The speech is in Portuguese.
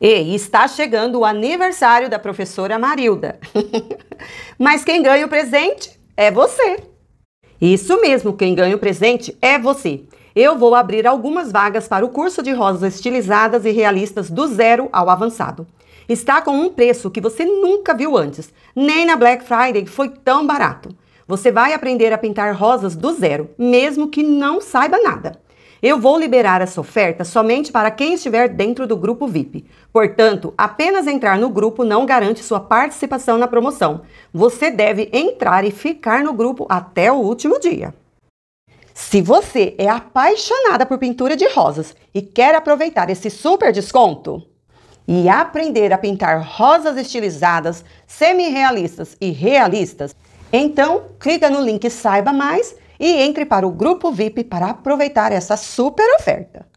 E está chegando o aniversário da professora Marilda. Mas quem ganha o presente é você. Isso mesmo, quem ganha o presente é você. Eu vou abrir algumas vagas para o curso de rosas estilizadas e realistas do zero ao avançado. Está com um preço que você nunca viu antes. Nem na Black Friday foi tão barato. Você vai aprender a pintar rosas do zero, mesmo que não saiba nada. Eu vou liberar essa oferta somente para quem estiver dentro do grupo VIP. Portanto, apenas entrar no grupo não garante sua participação na promoção. Você deve entrar e ficar no grupo até o último dia. Se você é apaixonada por pintura de rosas e quer aproveitar esse super desconto e aprender a pintar rosas estilizadas, semi-realistas e realistas, então clica no link Saiba Mais e entre para o grupo VIP para aproveitar essa super oferta.